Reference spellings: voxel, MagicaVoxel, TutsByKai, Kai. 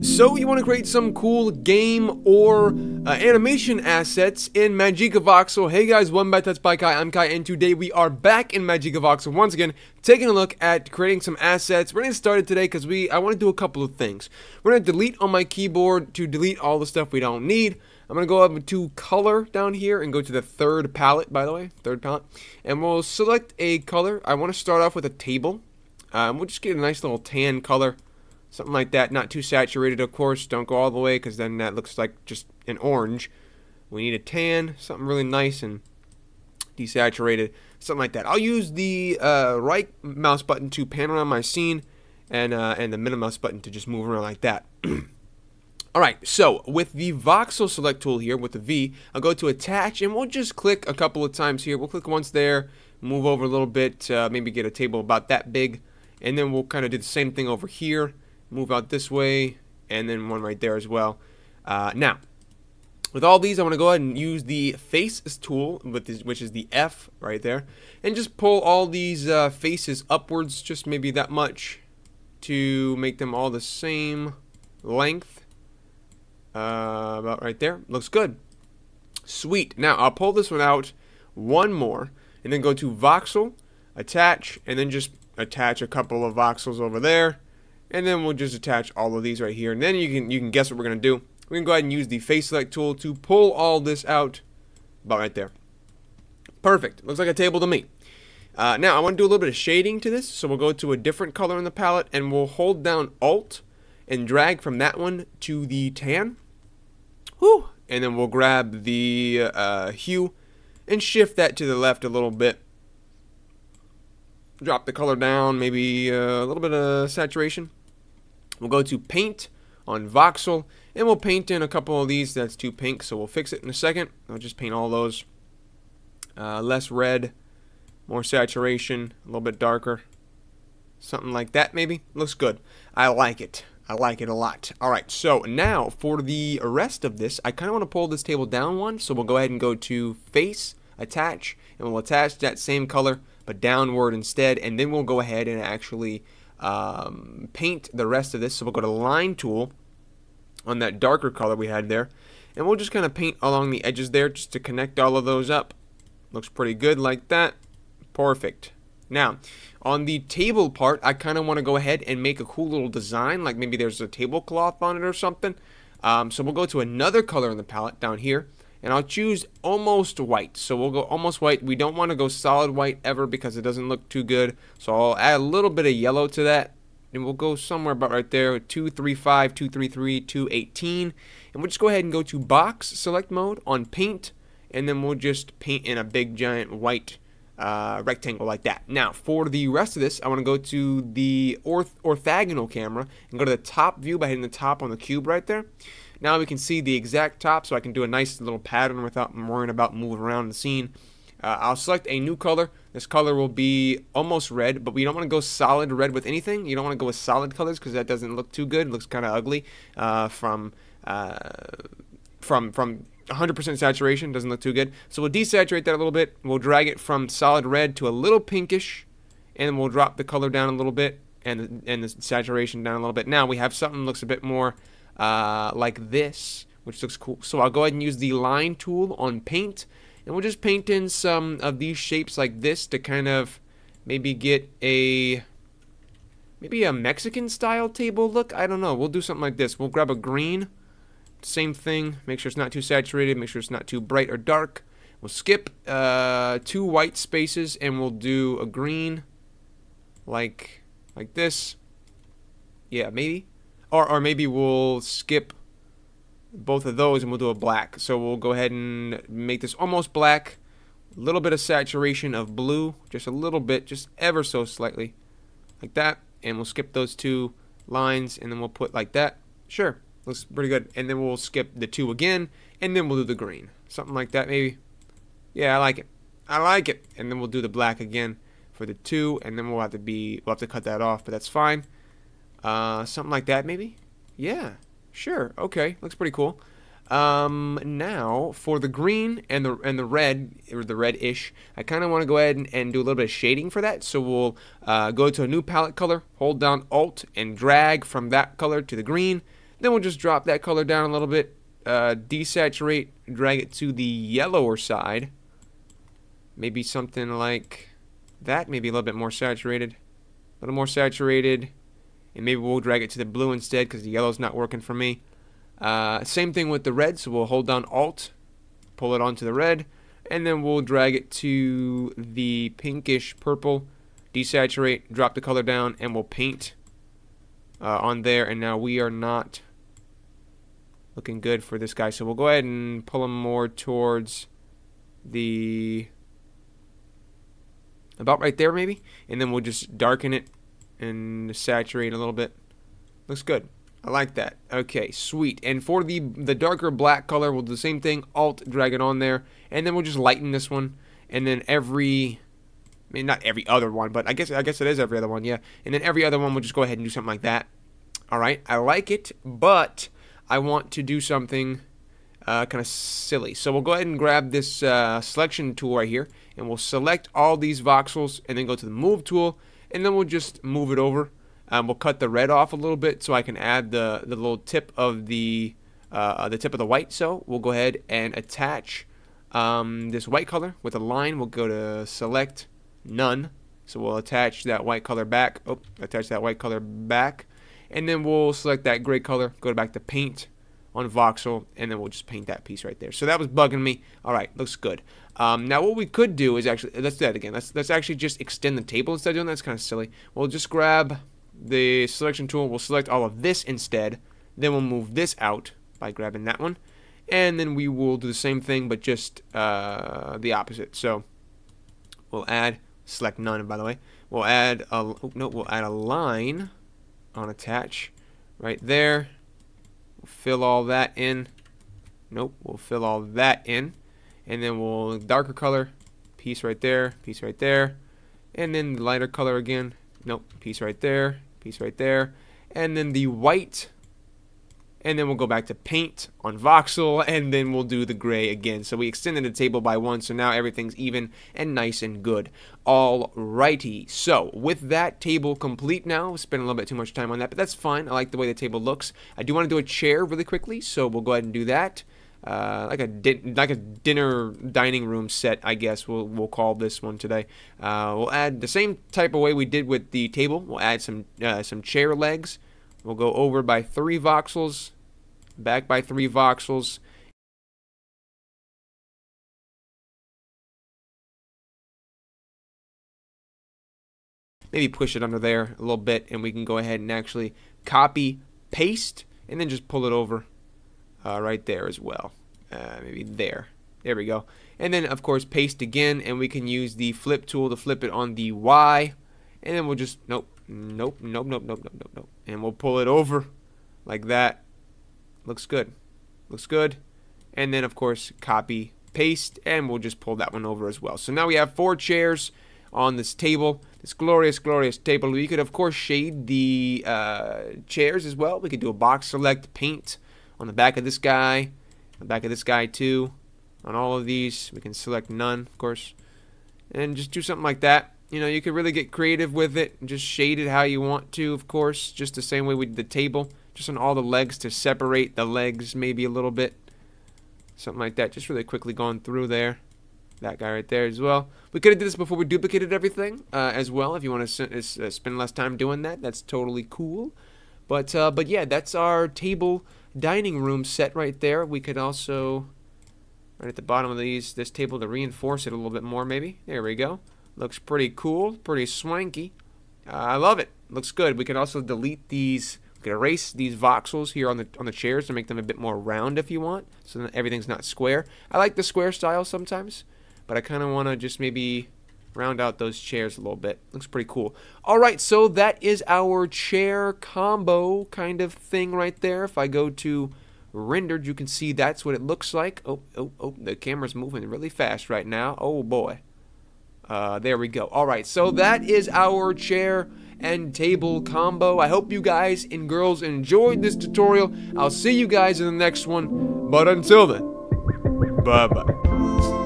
So you want to create some cool game or animation assets in MagicaVoxel. Hey guys, welcome back to TutsByKai, I'm Kai, and today we are back in MagicaVoxel once again, taking a look at creating some assets. We're going to start it today because I want to do a couple of things. We're going to delete on my keyboard to delete all the stuff we don't need. I'm going to go up to color down here and go to the third palette, by the way, and we'll select a color. I want to start off with a table. We'll just get a nice little tan color. Something like that, not too saturated, of course. Don't go all the way, because then that looks like just an orange. We need a tan, something really nice and desaturated, something like that. I'll use the right mouse button to pan around my scene, and the middle mouse button to just move around like that. Alright, so with the voxel select tool here, with the V, I'll go to attach, and we'll just click a couple of times here. We'll click once there, move over a little bit, maybe get a table about that big, and then we'll kind of do the same thing over here. Move out this way, and then one right there as well. Now, with all these, I want to go ahead and use the faces tool, which is the F right there, and just pull all these faces upwards, just maybe that much, to make them all the same length. About right there. Looks good. Sweet. Now, I'll pull this one out one more, and then go to voxel, attach, and then just attach a couple of voxels over there. And then we'll just attach all of these right here, and then you can guess what we're gonna do. We're gonna go ahead and use the face select tool to pull all this out, about right there. Perfect. Looks like a table to me. Now I want to do a little bit of shading to this, so we'll go to a different color in the palette, and we'll hold down Alt and drag from that one to the tan. Whew. And then we'll grab the hue and shift that to the left a little bit. Drop the color down, maybe a little bit of saturation. We'll go to paint on voxel, and we'll paint in a couple of these. That's too pink, so we'll fix it in a second. I'll just paint all those. Less red, more saturation, a little bit darker. Something like that, maybe. Looks good. I like it. I like it a lot. Alright, so now for the rest of this, I kind of want to pull this table down one, so we'll go ahead and go to Face, Attach, and we'll attach that same color, but downward instead, and then we'll go ahead and actually paint the rest of this. So we'll go to line tool on that darker color we had there, and we'll just kind of paint along the edges there just to connect all of those up. Looks pretty good like that. Perfect. Now on the table part, I kind of want to go ahead and make a cool little design, like maybe there's a tablecloth on it or something. So we'll go to another color in the palette down here, and I'll choose almost white. So we'll go almost white. We don't want to go solid white ever because it doesn't look too good. So I'll add a little bit of yellow to that. And we'll go somewhere about right there. 235, 233, 218. And we'll just go ahead and go to box select mode on paint. And then we'll just paint in a big giant white rectangle like that. Now for the rest of this, I want to go to the orthogonal camera and go to the top view by hitting the top on the cube right there. Now we can see the exact top, so I can do a nice little pattern without worrying about moving around the scene. I'll select a new color. This color will be almost red, but we don't want to go solid red with anything. You don't want to go with solid colors because that doesn't look too good. It looks kind of ugly from 100% saturation. Doesn't look too good. So we'll desaturate that a little bit. We'll drag it from solid red to a little pinkish, and we'll drop the color down a little bit and the saturation down a little bit. Now we have something that looks a bit more like this, which looks cool. So I'll go ahead and use the line tool on paint, and we'll just paint in some of these shapes like this to kind of maybe get a Mexican style table look. I don't know. We'll do something like this. We'll grab a green, same thing, make sure it's not too saturated, make sure it's not too bright or dark. We'll skip two white spaces, and we'll do a green like this. Yeah, maybe. Or maybe we'll skip both of those and we'll do a black. So we'll go ahead and make this almost black. A little bit of saturation of blue. Just a little bit. Just ever so slightly. Like that. And we'll skip those two lines. And then we'll put like that. Sure. Looks pretty good. And then we'll skip the two again. And then we'll do the green. Something like that maybe. Yeah, I like it. I like it. And then we'll do the black again for the two. And then we'll have to cut that off. But that's fine. Something like that maybe? Yeah, sure, okay, looks pretty cool. Now for the green and the red, or the red-ish, I kind of want to go ahead and do a little bit of shading for that. So we'll go to a new palette color, hold down Alt and drag from that color to the green. Then we'll just drop that color down a little bit, desaturate, drag it to the yellower side. Maybe something like that, maybe a little bit more saturated. A little more saturated. And maybe we'll drag it to the blue instead because the yellow's not working for me. Same thing with the red, so we'll hold down Alt, pull it onto the red, and then we'll drag it to the pinkish purple, desaturate, drop the color down, and we'll paint on there. And now we are not looking good for this guy, so we'll go ahead and pull him more towards the about right there maybe, and then we'll just darken it and saturate a little bit. Looks good. I like that. Okay, sweet. And for the darker black color, we'll do the same thing. Alt, drag it on there, and then we'll just lighten this one. And then every, I mean, not every other one, but I guess it is every other one, yeah. And then every other one, we'll just go ahead and do something like that. All right, I like it, but I want to do something kind of silly. So we'll go ahead and grab this selection tool right here, and we'll select all these voxels, and then go to the Move tool, and then we'll just move it over. We'll cut the red off a little bit so I can add the little tip of the tip of the white. So we'll go ahead and attach this white color with a line. We'll go to Select, None. So we'll attach that white color back. Oh, attach that white color back, and then we'll select that gray color. Go back to Paint on Voxel, and then we'll just paint that piece right there. So that was bugging me. All right, looks good. Now what we could do is actually let's do that again. Let's actually just extend the table instead of doing that. That's kind of silly. We'll just grab the selection tool, we'll select all of this instead, then we'll move this out by grabbing that one, and then we will do the same thing but just the opposite. So we'll add Select None, by the way. We'll add a we'll add a line on Attach right there. We'll fill all that in. We'll fill all that in, and then we'll darker color, piece right there, piece right there, and then the lighter color again. Piece right there, piece right there, and then the white, and then we'll go back to Paint on Voxel, and then we'll do the gray again. So we extended the table by one, so now everything's even and nice and good. Alrighty, so with that table complete now, we spent a little bit too much time on that, but that's fine. I like the way the table looks. I do want to do a chair really quickly, so we'll go ahead and do that. Like a dining room set, I guess we'll call this one today. We'll add the same type of way we did with the table. We'll add some chair legs. We'll go over by 3 voxels, back by 3 voxels. Maybe push it under there a little bit, and we can go ahead and actually copy, paste, and then just pull it over. Right there as well, maybe there. There we go. And then of course paste again, and we can use the flip tool to flip it on the Y, and then we'll just nope, and we'll pull it over like that. Looks good, looks good. And then of course copy, paste, and we'll just pull that one over as well. So now we have 4 chairs on this table, this glorious, glorious table. We could of course shade the chairs as well. We could do a box select, paint on the back of this guy, on the back of this guy too, on all of these. We can select none, of course, and just do something like that. You know, you could really get creative with it. Just shade it how you want to, of course, just the same way we did the table, just on all the legs to separate the legs maybe a little bit, something like that. Just really quickly going through there, that guy right there as well. We could have did this before we duplicated everything as well. If you want to spend less time doing that, that's totally cool. But yeah, that's our table dining room set right there. We could also, right at the bottom of this table, to reinforce it a little bit more maybe. There we go. Looks pretty cool, pretty swanky. I love it. Looks good. We could also delete these, we could erase these voxels here on the chairs to make them a bit more round if you want, so that everything's not square. I like the square style sometimes, but I kind of want to just maybe round out those chairs a little bit. Looks pretty cool. Alright, so that is our chair combo kind of thing right there. If I go to rendered, you can see that's what it looks like. Oh, the camera's moving really fast right now. Oh boy. There we go. Alright, so that is our chair and table combo. I hope you guys and girls enjoyed this tutorial. I'll see you guys in the next one, but until then, bye-bye.